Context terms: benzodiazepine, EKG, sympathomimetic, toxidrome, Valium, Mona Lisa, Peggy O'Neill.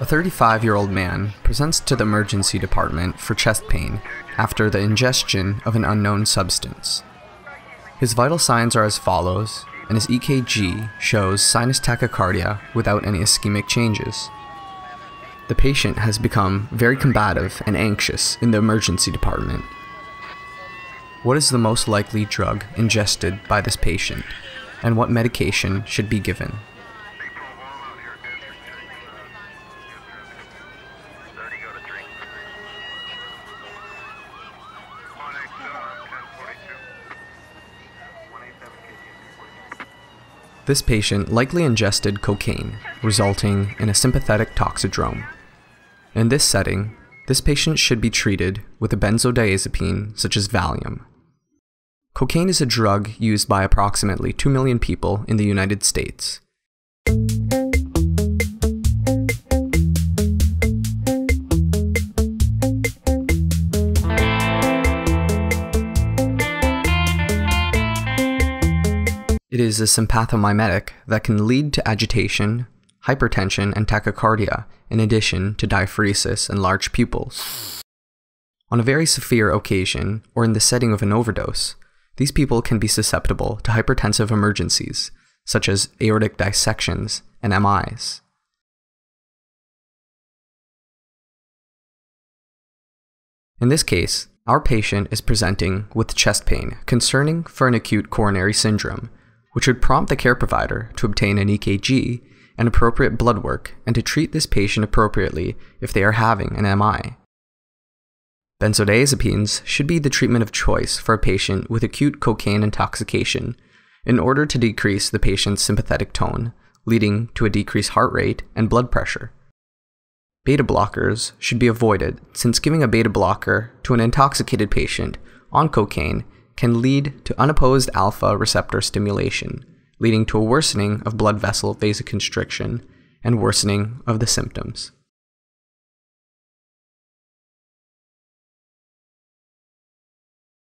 A 35-year-old man presents to the emergency department for chest pain after the ingestion of an unknown substance. His vital signs are as follows, and his EKG shows sinus tachycardia without any ischemic changes. The patient has become very combative and anxious in the emergency department. What is the most likely drug ingested by this patient, and what medication should be given? This patient likely ingested cocaine, resulting in a sympathetic toxidrome. In this setting, this patient should be treated with a benzodiazepine such as Valium. Cocaine is a drug used by approximately 2 million people in the United States. It is a sympathomimetic that can lead to agitation, hypertension, and tachycardia, in addition to diaphoresis and large pupils. On a very severe occasion, or in the setting of an overdose, these people can be susceptible to hypertensive emergencies, such as aortic dissections and MIs. In this case, our patient is presenting with chest pain concerning for an acute coronary syndrome, which would prompt the care provider to obtain an EKG and appropriate blood work and to treat this patient appropriately if they are having an MI. Benzodiazepines should be the treatment of choice for a patient with acute cocaine intoxication in order to decrease the patient's sympathetic tone, leading to a decreased heart rate and blood pressure. Beta blockers should be avoided since giving a beta blocker to an intoxicated patient on cocaine can lead to unopposed alpha receptor stimulation, leading to a worsening of blood vessel vasoconstriction and worsening of the symptoms.